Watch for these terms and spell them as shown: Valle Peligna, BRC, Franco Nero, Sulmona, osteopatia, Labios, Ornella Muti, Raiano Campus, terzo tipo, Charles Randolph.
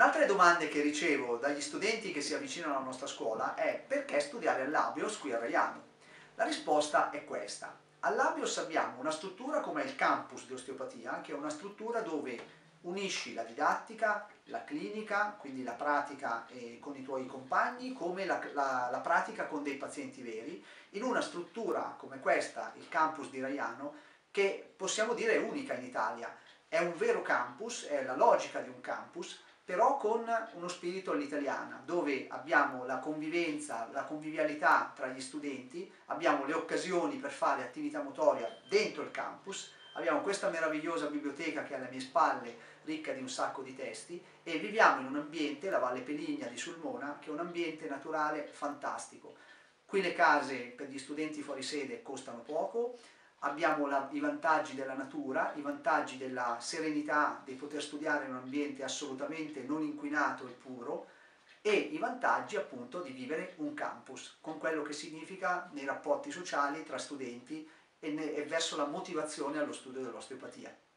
Un'altra domanda che ricevo dagli studenti che si avvicinano alla nostra scuola è: perché studiare al Labios qui a Raiano? La risposta è questa. Al Labios abbiamo una struttura come il campus di osteopatia, che è una struttura dove unisci la didattica, la clinica, quindi la pratica con i tuoi compagni, come la pratica con dei pazienti veri, in una struttura come questa, il campus di Raiano, che possiamo dire è unica in Italia. È un vero campus, è la logica di un campus, però con uno spirito all'italiana, dove abbiamo la convivenza, la convivialità tra gli studenti, abbiamo le occasioni per fare attività motoria dentro il campus, abbiamo questa meravigliosa biblioteca che è alle mie spalle, ricca di un sacco di testi, e viviamo in un ambiente, la Valle Peligna di Sulmona, che è un ambiente naturale fantastico. Qui le case per gli studenti fuori sede costano poco, abbiamo i vantaggi della natura, i vantaggi della serenità di poter studiare in un ambiente assolutamente non inquinato e puro, e i vantaggi appunto di vivere un campus, con quello che significa nei rapporti sociali tra studenti e verso la motivazione allo studio dell'osteopatia.